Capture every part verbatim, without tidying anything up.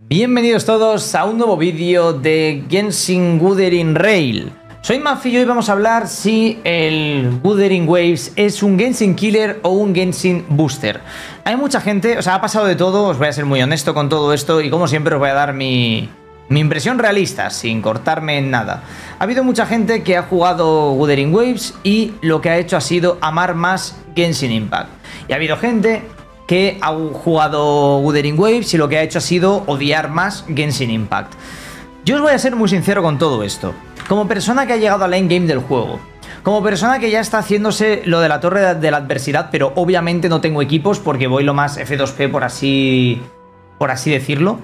Bienvenidos todos a un nuevo vídeo de Genshin Wuthering Rail. Soy Mafio y vamos a hablar si el Wuthering Waves es un Genshin Killer o un Genshin Booster. Hay mucha gente, o sea, ha pasado de todo, os voy a ser muy honesto con todo esto y como siempre os voy a dar mi... Mi impresión realista, sin cortarme en nada. Ha habido mucha gente que ha jugado Wuthering Waves y lo que ha hecho ha sido amar más Genshin Impact. Y ha habido gente que ha jugado Wuthering Waves y lo que ha hecho ha sido odiar más Genshin Impact. Yo os voy a ser muy sincero con todo esto. Como persona que ha llegado al endgame del juego, como persona que ya está haciéndose lo de la torre de la adversidad, pero obviamente no tengo equipos porque voy lo más efe dos pe por así, por así decirlo.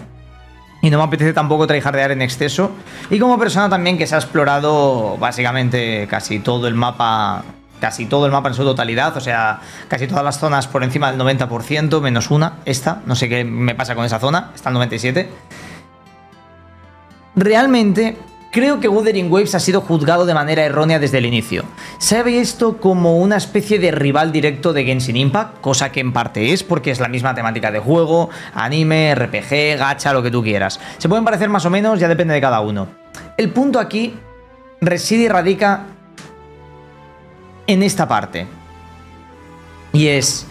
Y no me apetece tampoco tryhardear en exceso. Y como persona también que se ha explorado básicamente casi todo el mapa, casi todo el mapa en su totalidad, o sea, casi todas las zonas por encima del noventa por ciento, menos una, esta, no sé qué me pasa con esa zona, está el noventa y siete por ciento. Realmente creo que Wuthering Waves ha sido juzgado de manera errónea desde el inicio. Se ve esto como una especie de rival directo de Genshin Impact, cosa que en parte es porque es la misma temática de juego, anime, erre pe ge, gacha, lo que tú quieras. Se pueden parecer más o menos, ya depende de cada uno. El punto aquí reside y radica en esta parte. Y es...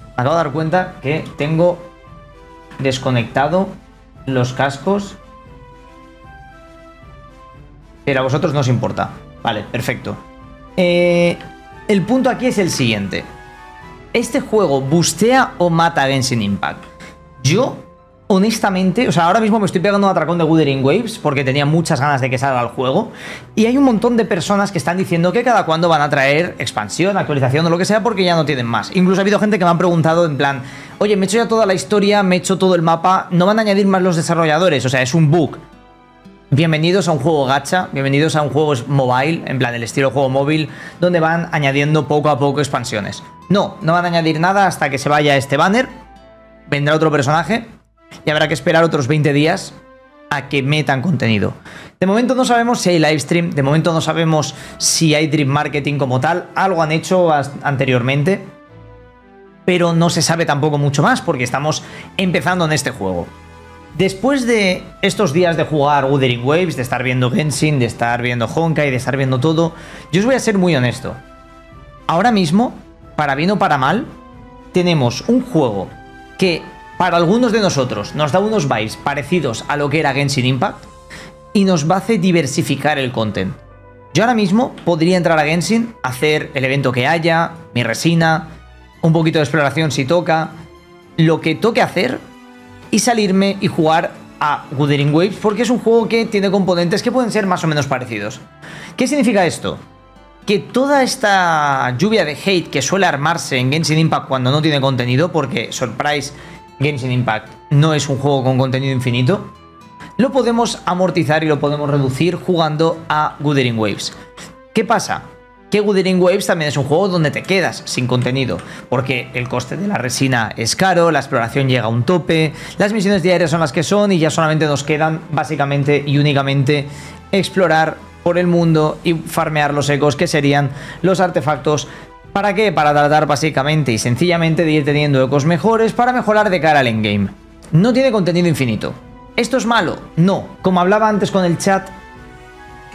Me acabo de dar cuenta que tengo desconectado los cascos... Pero a vosotros no os importa. Vale, perfecto. Eh, el punto aquí es el siguiente. ¿Este juego bustea o mata a Genshin Impact? Yo, honestamente, o sea, ahora mismo me estoy pegando un atracón de Wuthering Waves porque tenía muchas ganas de que salga el juego. Y hay un montón de personas que están diciendo que cada cuándo van a traer expansión, actualización o lo que sea porque ya no tienen más. Incluso ha habido gente que me han preguntado en plan, oye, me he hecho ya toda la historia, me he hecho todo el mapa, ¿no van a añadir más los desarrolladores? O sea, es un bug. Bienvenidos a un juego gacha, bienvenidos a un juego mobile, en plan el estilo juego móvil, donde van añadiendo poco a poco expansiones. No, no van a añadir nada hasta que se vaya este banner, vendrá otro personaje y habrá que esperar otros veinte días a que metan contenido. De momento no sabemos si hay livestream, de momento no sabemos si hay Dream Marketing como tal, algo han hecho anteriormente, pero no se sabe tampoco mucho más porque estamos empezando en este juego. Después de estos días de jugar Wuthering Waves, de estar viendo Genshin, de estar viendo Honkai, de estar viendo todo, yo os voy a ser muy honesto. Ahora mismo, para bien o para mal, tenemos un juego que para algunos de nosotros nos da unos vibes parecidos a lo que era Genshin Impact y nos va a hacer diversificar el content. Yo ahora mismo podría entrar a Genshin, hacer el evento que haya, mi resina, un poquito de exploración si toca, lo que toque hacer... y salirme y jugar a Wuthering Waves porque es un juego que tiene componentes que pueden ser más o menos parecidos. ¿Qué significa esto? Que toda esta lluvia de hate que suele armarse en Genshin Impact cuando no tiene contenido, porque, surprise, Genshin Impact no es un juego con contenido infinito, lo podemos amortizar y lo podemos reducir jugando a Wuthering Waves. ¿Qué pasa? Que Wuthering Waves también es un juego donde te quedas sin contenido, porque el coste de la resina es caro, la exploración llega a un tope, las misiones diarias son las que son y ya solamente nos quedan básicamente y únicamente explorar por el mundo y farmear los ecos que serían los artefactos. ¿Para qué? Para tratar básicamente y sencillamente de ir teniendo ecos mejores para mejorar de cara al endgame. No tiene contenido infinito. ¿Esto es malo? No. Como hablaba antes con el chat,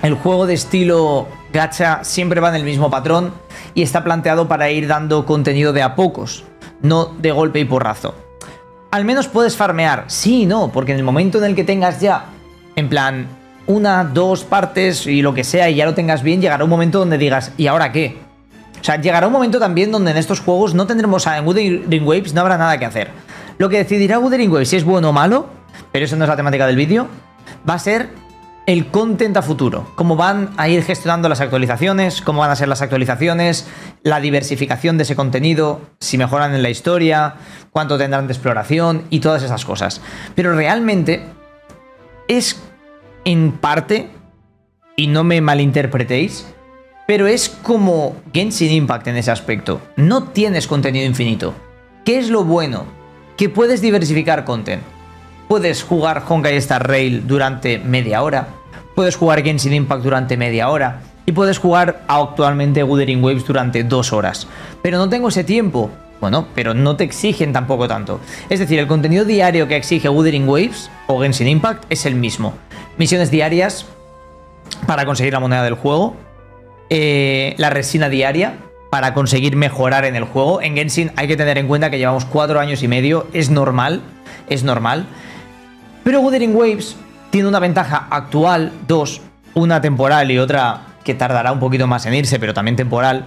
el juego de estilo... gacha siempre va en el mismo patrón y está planteado para ir dando contenido de a pocos, no de golpe y porrazo. Al menos puedes farmear, sí y no, porque en el momento en el que tengas ya, en plan, una, dos partes y lo que sea y ya lo tengas bien, llegará un momento donde digas, ¿y ahora qué? O sea, llegará un momento también donde en estos juegos no tendremos, o sea, en Wuthering Waves no habrá nada que hacer. Lo que decidirá Wuthering Waves si es bueno o malo, pero eso no es la temática del vídeo, va a ser... el content a futuro, cómo van a ir gestionando las actualizaciones, cómo van a ser las actualizaciones, la diversificación de ese contenido, si mejoran en la historia, cuánto tendrán de exploración y todas esas cosas. Pero realmente es en parte, y no me malinterpretéis, pero es como Genshin Impact en ese aspecto. No tienes contenido infinito. ¿Qué es lo bueno? Que puedes diversificar content. Puedes jugar Honkai Star Rail durante media hora, puedes jugar Genshin Impact durante media hora y puedes jugar actualmente Wuthering Waves durante dos horas. Pero no tengo ese tiempo Bueno, pero no te exigen tampoco tanto. Es decir, el contenido diario que exige Wuthering Waves o Genshin Impact es el mismo. Misiones diarias para conseguir la moneda del juego. Eh, la resina diaria para conseguir mejorar en el juego. En Genshin hay que tener en cuenta que llevamos cuatro años y medio. Es normal, es normal. Pero Wuthering Waves tiene una ventaja actual, dos, una temporal y otra que tardará un poquito más en irse, pero también temporal,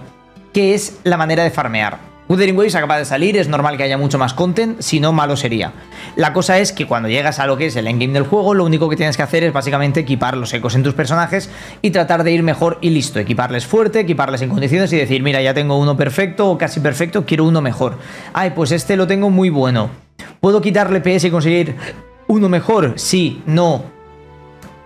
que es la manera de farmear. Wuthering Waves acaba de salir, es normal que haya mucho más content, si no, malo sería. La cosa es que cuando llegas a lo que es el endgame del juego, lo único que tienes que hacer es básicamente equipar los ecos en tus personajes y tratar de ir mejor y listo. Equiparles fuerte, equiparles en condiciones y decir, mira, ya tengo uno perfecto o casi perfecto, quiero uno mejor. Ay, pues este lo tengo muy bueno. ¿Puedo quitarle P S y conseguir uno mejor? Sí, no.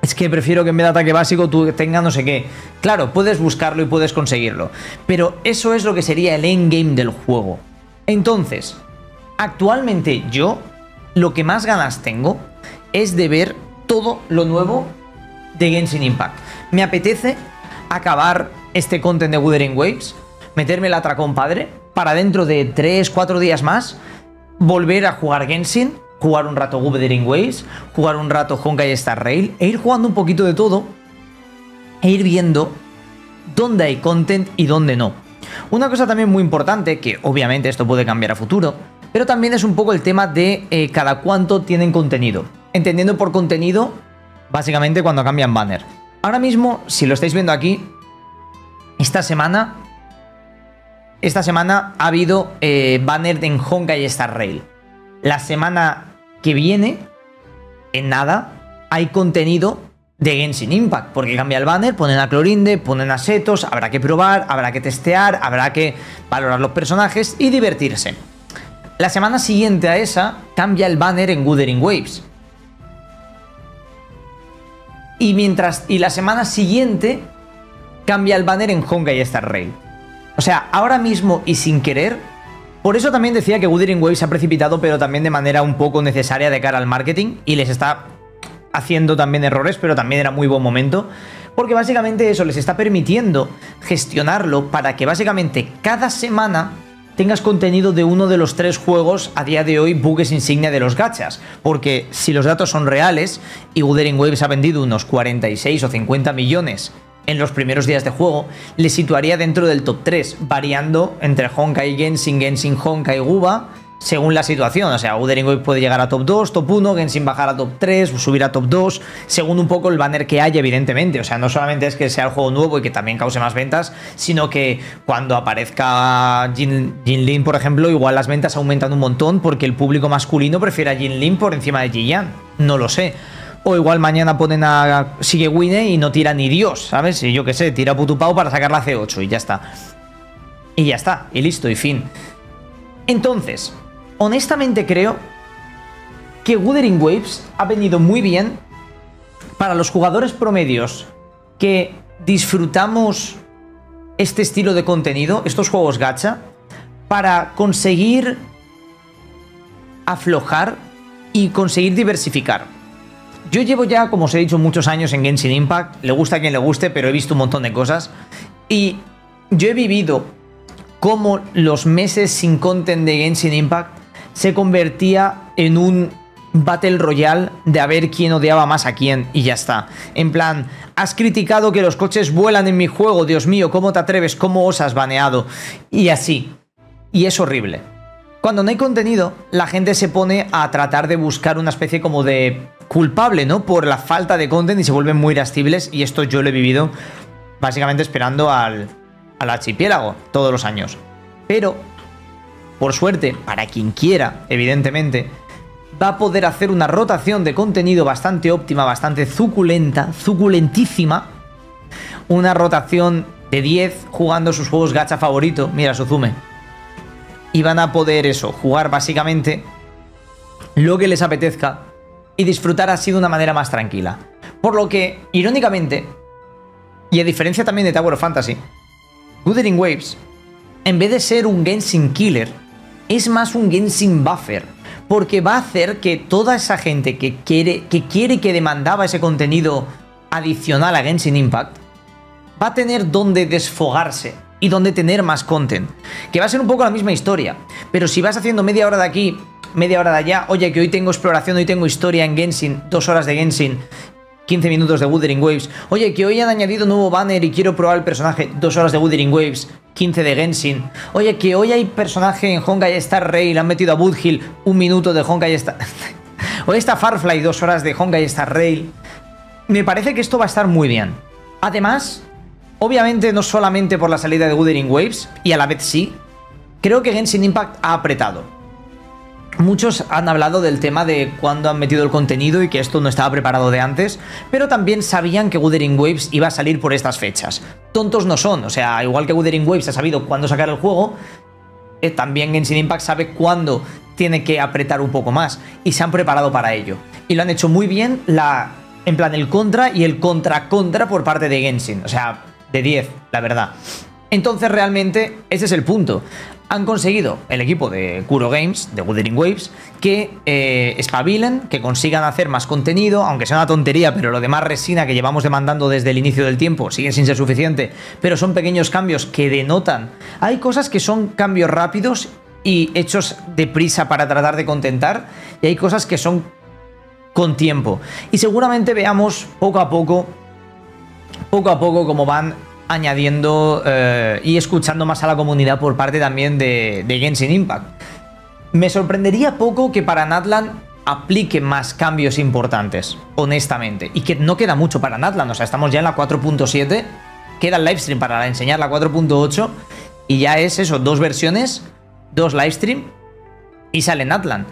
Es que prefiero que en vez de ataque básico tú tengas no sé qué. Claro, puedes buscarlo y puedes conseguirlo. Pero eso es lo que sería el endgame del juego. Entonces, actualmente yo lo que más ganas tengo es de ver todo lo nuevo de Genshin Impact. Me apetece acabar este content de Wuthering Waves, meterme el atracón padre, para dentro de tres cuatro días más, volver a jugar Genshin, jugar un rato Wuthering Waves, jugar un rato Honkai Star Rail e ir jugando un poquito de todo e ir viendo dónde hay content y dónde no. Una cosa también muy importante, que obviamente esto puede cambiar a futuro, pero también es un poco el tema de eh, cada cuánto tienen contenido. Entendiendo por contenido, básicamente cuando cambian banner. Ahora mismo, si lo estáis viendo aquí, esta semana, esta semana ha habido eh, banner en Honkai Star Rail. La semana que viene, en nada, hay contenido de Genshin Impact, porque cambia el banner, ponen a Clorinde, ponen a Setos, habrá que probar, habrá que testear, habrá que valorar los personajes y divertirse. La semana siguiente a esa, cambia el banner en Wuthering Waves. Y, mientras, y la semana siguiente, cambia el banner en Honkai Star Rail. O sea, ahora mismo y sin querer... Por eso también decía que Wuthering Waves se ha precipitado, pero también de manera un poco necesaria de cara al marketing, y les está haciendo también errores, pero también era muy buen momento, porque básicamente eso les está permitiendo gestionarlo para que básicamente cada semana tengas contenido de uno de los tres juegos a día de hoy buques insignia de los gachas, porque si los datos son reales y Wuthering Waves ha vendido unos cuarenta y seis o cincuenta millones en los primeros días de juego, le situaría dentro del top tres, variando entre Honkai, Genshin, Genshin, Honkai, Guba, según la situación. O sea, Wuthering Waves puede llegar a top dos, top uno, Genshin bajar a top tres, subir a top dos, según un poco el banner que haya, evidentemente. O sea, no solamente es que sea el juego nuevo y que también cause más ventas, sino que cuando aparezca Jin, Jin Lin, por ejemplo, igual las ventas aumentan un montón porque el público masculino prefiere a Jin Lin por encima de Ji Yan. No lo sé. O igual mañana ponen a Sigue Wine y no tira ni Dios, ¿sabes? Y yo qué sé, tira Putupau para sacar la C ocho y ya está. Y ya está, y listo, y fin. Entonces, honestamente creo que Wuthering Waves ha venido muy bien para los jugadores promedios que disfrutamos este estilo de contenido, estos juegos gacha, para conseguir aflojar y conseguir diversificar. Yo llevo ya, como os he dicho, muchos años en Genshin Impact, le gusta a quien le guste, pero he visto un montón de cosas. Y yo he vivido cómo los meses sin content de Genshin Impact se convertía en un Battle Royale de a ver quién odiaba más a quién y ya está. En plan, has criticado que los coches vuelan en mi juego, Dios mío, ¿cómo te atreves? ¿Cómo os has baneado? Y así. Y es horrible. Cuando no hay contenido, la gente se pone a tratar de buscar una especie como de culpable, ¿no? Por la falta de content y se vuelven muy irascibles, y esto yo lo he vivido básicamente esperando al, al archipiélago todos los años. Pero, por suerte, para quien quiera, evidentemente, va a poder hacer una rotación de contenido bastante óptima, bastante suculenta, suculentísima. Una rotación de diez jugando sus juegos gacha favorito, mira Suzume. Y van a poder eso, jugar básicamente lo que les apetezca y disfrutar así de una manera más tranquila. Por lo que, irónicamente, y a diferencia también de Tower of Fantasy, Wuthering Waves, en vez de ser un Genshin Killer, es más un Genshin Buffer, porque va a hacer que toda esa gente que quiere, que quiere y que demandaba ese contenido adicional a Genshin Impact, va a tener donde desfogarse y donde tener más content. Que va a ser un poco la misma historia, pero si vas haciendo media hora de aquí, media hora de allá, oye, que hoy tengo exploración, hoy tengo historia en Genshin, dos horas de Genshin, quince minutos de Wuthering Waves, oye, que hoy han añadido nuevo banner y quiero probar el personaje, dos horas de Wuthering Waves, quince de Genshin, oye, que hoy hay personaje en Honkai Star Rail, han metido a Boothill, un minuto de Honkai Star... hoy está Firefly, dos horas de Honkai Star Rail. Me parece que esto va a estar muy bien. Además, obviamente no solamente por la salida de Wuthering Waves, y a la vez sí, creo que Genshin Impact ha apretado. Muchos han hablado del tema de cuándo han metido el contenido y que esto no estaba preparado de antes, pero también sabían que Wuthering Waves iba a salir por estas fechas. Tontos no son, o sea, igual que Wuthering Waves ha sabido cuándo sacar el juego, eh, también Genshin Impact sabe cuándo tiene que apretar un poco más, y se han preparado para ello. Y lo han hecho muy bien, la, en plan el contra y el contra-contra por parte de Genshin, o sea, de diez, la verdad. Entonces realmente ese es el punto. Han conseguido el equipo de Kuro Games, de Wuthering Waves, que eh, espabilen, que consigan hacer más contenido, aunque sea una tontería, pero lo demás resina que llevamos demandando desde el inicio del tiempo sigue sin ser suficiente, pero son pequeños cambios que denotan. Hay cosas que son cambios rápidos y hechos deprisa para tratar de contentar, y hay cosas que son con tiempo. Y seguramente veamos poco a poco, poco a poco cómo van añadiendo eh, y escuchando más a la comunidad por parte también de, de Genshin Impact. Me sorprendería poco que para Natlan aplique más cambios importantes, honestamente. Y que no queda mucho para Natlan, o sea, estamos ya en la cuatro punto siete, queda el livestream para enseñar la cuatro punto ocho, y ya es eso, dos versiones, dos livestream, y sale Natlan.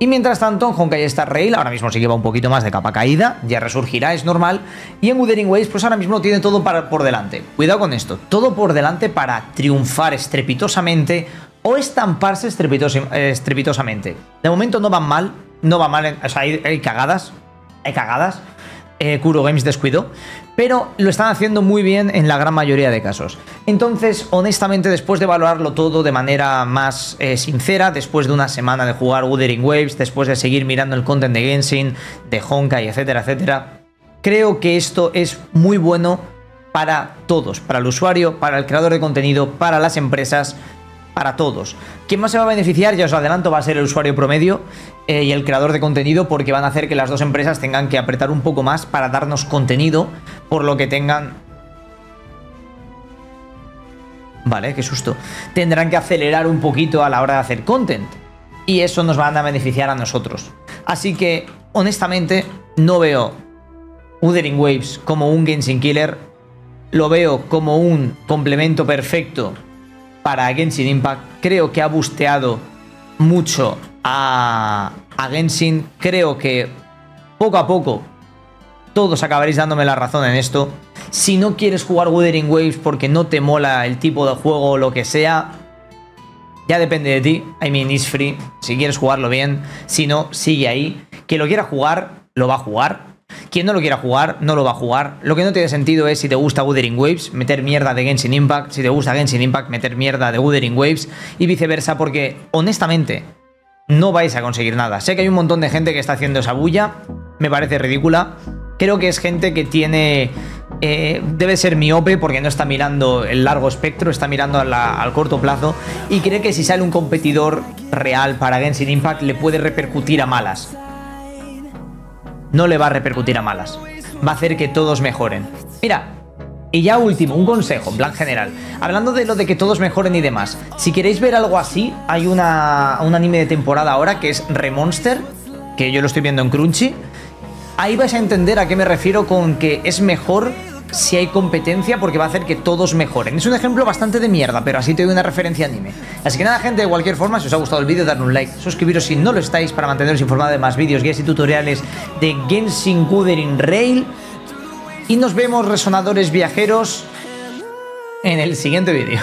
Y mientras tanto, en Honkai Star Rail ahora mismo sí que va un poquito más de capa caída, ya resurgirá, es normal. Y en Wuthering Waves, pues ahora mismo tiene todo para, por delante. Cuidado con esto, todo por delante para triunfar estrepitosamente o estamparse estrepitos, estrepitosamente. De momento no van mal, no va mal, o sea, hay, hay cagadas, hay cagadas. Eh, Kuro Games descuidó, pero lo están haciendo muy bien en la gran mayoría de casos. Entonces, honestamente, después de valorarlo todo de manera más eh, sincera, después de una semana de jugar Wuthering Waves, después de seguir mirando el content de Genshin, de Honkai, etcétera, etcétera, creo que esto es muy bueno para todos, para el usuario, para el creador de contenido, para las empresas, para todos. ¿Quién más se va a beneficiar? Ya os adelanto, va a ser el usuario promedio eh, y el creador de contenido, porque van a hacer que las dos empresas tengan que apretar un poco más para darnos contenido, por lo que tengan... Vale, qué susto. Tendrán que acelerar un poquito a la hora de hacer content, y eso nos van a beneficiar a nosotros. Así que, honestamente, no veo Wuthering Waves como un Genshin Killer, lo veo como un complemento perfecto para Genshin Impact. Creo que ha busteado mucho a, a Genshin. Creo que poco a poco todos acabaréis dándome la razón en esto. Si no quieres jugar Wuthering Waves porque no te mola el tipo de juego o lo que sea, ya depende de ti. I mean, it's free. Si quieres jugarlo bien, si no, sigue ahí. Quien lo quiera jugar, lo va a jugar. Quien no lo quiera jugar, no lo va a jugar. Lo que no tiene sentido es, si te gusta Wuthering Waves, meter mierda de Genshin Impact. Si te gusta Genshin Impact, meter mierda de Wuthering Waves. Y viceversa, porque, honestamente, no vais a conseguir nada. Sé que hay un montón de gente que está haciendo esa bulla. Me parece ridícula. Creo que es gente que tiene... Eh, debe ser miope, porque no está mirando el largo espectro, está mirando a la, al corto plazo, y cree que si sale un competidor real para Genshin Impact le puede repercutir a malas. No le va a repercutir a malas. Va a hacer que todos mejoren. Mira, y ya último, un consejo, en plan general. Hablando de lo de que todos mejoren y demás, si queréis ver algo así, hay una, un anime de temporada ahora que es Re-Monster, que yo lo estoy viendo en Crunchy. Ahí vais a entender a qué me refiero con que es mejor si hay competencia, porque va a hacer que todos mejoren. Es un ejemplo bastante de mierda, pero así te doy una referencia anime. Así que nada, gente, de cualquier forma, si os ha gustado el vídeo, dadle un like, suscribiros si no lo estáis para manteneros informados de más vídeos, guías y tutoriales de Genshin Wuthering Rail. Y nos vemos, resonadores viajeros, en el siguiente vídeo.